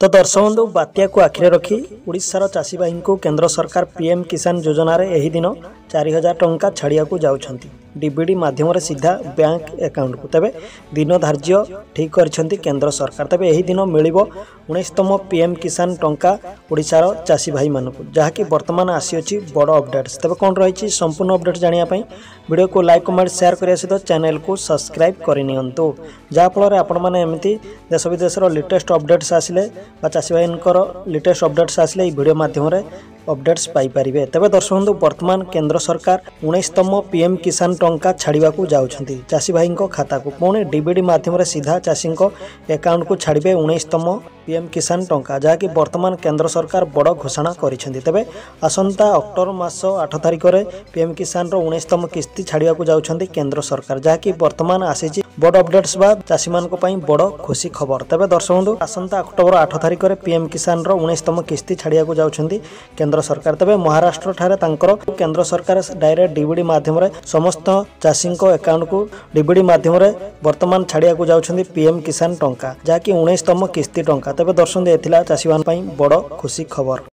तो दर्शक बंधु बात्या को आखिरे रखी ओडिशार चाषी भाई को केंद्र सरकार पीएम किसान योजना रे एही दिन 4000 टंका छाड़िया को जाउछंती डीबीडी माध्यम रे सीधा बैंक अकाउंट को तबे दिन धार्य ठीक करछंती केंद्र सरकार। तबे एही दिन मिलिबो 19तम पीएम किसान टंका ओडिशार चाषी भाई मानकु जहाँकि वर्तमान आसी बड़ अपडेट्स। तबे कौन रही संपूर्ण अपडेट जानिया पई वीडियो को लाइक कमेंट शेयर करिया सहित चैनल को सब्सक्राइब करनियंतु जहाँफल आपण माने एमती देश विदेशर लेटेस्ट अपडेट्स आसिले चाषी भाई लेटेस्ट अपडेट्स आसिले वीडियो माध्यम रे अपडेट्स पाई परिबे। तबे दर्शक बंधु वर्तमान केंद्र सरकार 19तम पीएम किसान टंका छाड़िया को जाउछंती चाषी भाई खाता को पुणे डीबीडी माध्यम रे सीधा चाषी अकाउंट को छाड़बे 19तम पीएम किसान टंका जहाँकि वर्तमान केंद्र सरकार बड़ घोषणा करिसेंती। तबे आसंता अक्टोबर मास 8 तारिख रे पीएम किसान रो 19तम किस्ती छाड़िया को जाउछंती केंद्र सरकार जहाँकि वर्तमान आसी बड़ अपडेट्स बाद चाषी मान को पई बड़ खुशी खबर। तबे दर्शक बंधु आसंता अक्टोबर 8 तारिख रे पीएम किसान रो 19तम किस्ती छाड़िया को जाउछंती केंद्र सरकार। तबे महाराष्ट्र ठारे तांकर केंद्र सरकार डायरेक्ट डीबीडी माध्यम रे समस्त चाषी को अकाउंट को डीबीडी माध्यम रे वर्तमान छाड़िया को जाउछंती पीएम किसान टंका जहाँकि 19तम किस्ती टंका। तबे दर्शक बंधु एथिला चाषी मान पई बड़ खुशी खबर।